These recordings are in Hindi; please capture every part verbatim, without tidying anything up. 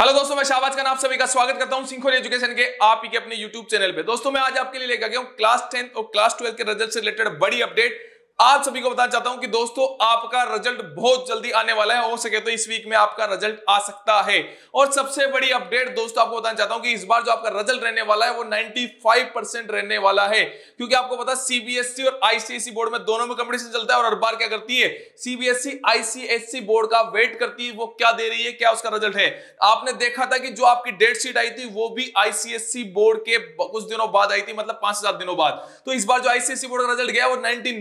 हेलो दोस्तों, मैं शाहबाज़ खान आप सभी का स्वागत करता हूं सिंखोली एजुकेशन के आप ही के अपने यूट्यूब चैनल पे। दोस्तों मैं आज आपके लिए लेकर गया हूं क्लास टेंथ और क्लास ट्वेल्थ के रिजल्ट से रिलेटेड बड़ी अपडेट। आप सभी को बताना चाहता हूं कि दोस्तों आपका रिजल्ट बहुत जल्दी आने वाला है, हो सके तो इस वीक में आपका रिजल्ट आ सकता है। और सबसे बड़ी अपडेट दोस्तों आपको बताना चाहता हूं कि इस बार जो आपका रिजल्ट रहने वाला है वो पचानवे परसेंट रहने वाला है, क्योंकि आपको पता सीबीएसई और आईसीएसई बोर्ड में दोनों में कंपटीशन चलता है। और हर बार क्या करती है सीबीएसई आईसीएसई बोर्ड का वेट करती है, वो क्या दे रही है, क्या उसका रिजल्ट है। आपने देखा था कि जो आपकी डेट शीट आई थी वो भी आईसीएसई बोर्ड के कुछ दिनों बाद आई थी, मतलब पांच से सात दिनों बाद। तो इस बार जो आईसीएसई बोर्ड का रिजल्ट गया वो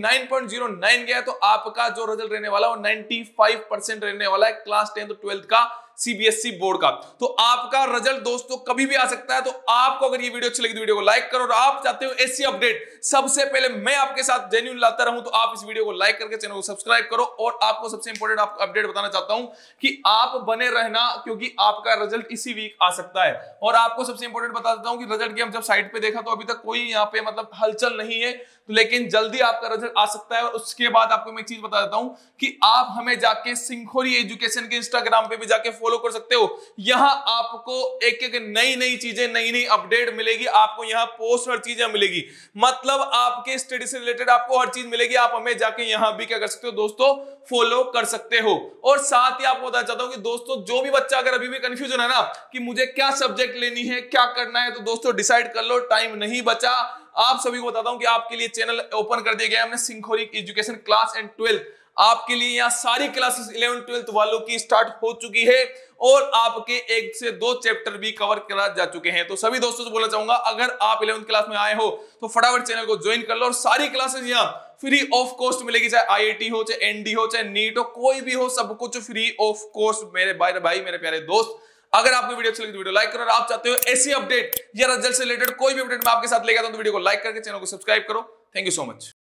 निन्यानवे पॉइंट शून्य नौ गया, तो आपका जो रिजल्ट रहने वाला है वो पचानवे परसेंट रहने वाला है क्लास टेंथ और ट्वेल्थ का सीबीएसई बोर्ड का। तो आपका रिजल्ट दोस्तों कभी भी आ सकता है। तो आपको अगर ये वीडियो अच्छी लगी तो वीडियो को लाइक करो, और आप चाहते हो ऐसी अपडेट सबसे पहले मैं आपके साथ जेन्युइन लाता रहूं तो आप इस वीडियो को लाइक करके चैनल को सब्सक्राइब करो। और आपको सबसे इंपॉर्टेंट आपको अपडेट बताना चाहता हूं कि आप बने रहना, क्योंकि आपका रिजल्ट इसी वीक आ सकता है। और आपको सबसे इंपॉर्टेंट बता देता हूं कि रिजल्ट की हम जब साइट पे देखा तो अभी तक कोई यहाँ पे मतलब हलचल नहीं है, लेकिन जल्दी आपका रिजल्ट आ सकता है। और उसके बाद आपको मैं एक चीज बता देता हूं कि आप हमें जाके सिंघकोरी एजुकेशन के इंस्टाग्राम पे भी जाके फॉलो कर सकते हो। यहां आपको एक एक नई नई चीजें, नई नई अपडेट मिलेगी। आपको यहां पोस्ट हर चीजें मिलेगी, मतलब आपके स्टडी से रिलेटेड आपको हर चीज मिलेगी। आप हमें जाके यहां भी क्या कर सकते हो दोस्तों, फॉलो कर सकते हो। और साथ ही आपको बताना चाहता हूं कि दोस्तों जो भी बच्चा अगर अभी भी कंफ्यूजन है ना कि मुझे क्या सब्जेक्ट लेनी है, क्या करना है, तो दोस्तों डिसाइड कर लो, टाइम नहीं बचा। आप सभी को बताता हूं कि आपके लिए चैनल ओपन कर दिया गया हमने सिंघकोरी एजुकेशन क्लास एंड ट्वेल्थ। आपके लिए यहाँ सारी क्लासेस इलेवन ट्वेल्थ वालों की स्टार्ट हो चुकी है, और आपके एक से दो चैप्टर भी कवर करा जा चुके हैं। तो सभी दोस्तों से बोलना चाहूंगा अगर आप इलेवंथ क्लास में आए हो तो फटाफट चैनल को ज्वाइन कर लो। और सारी क्लासेस यहाँ फ्री ऑफ कॉस्ट मिलेगी, चाहे आईआईटी हो, चाहे एनडी हो, चाहे नीट हो, कोई भी हो, सब कुछ फ्री ऑफ कॉस्ट। मेरे भाई भाई मेरे प्यारे दोस्त, अगर आपको वीडियो अच्छी लगी तो वीडियो लाइक करो, और आप चाहते हो ऐसी अपडेट या रिजल्ट से रिलेटेड कोई भी अपडेट मैं आपके साथ लेकर आता हूं तो वीडियो को लाइक करके चैनल को सब्सक्राइब करो। Thank you so much.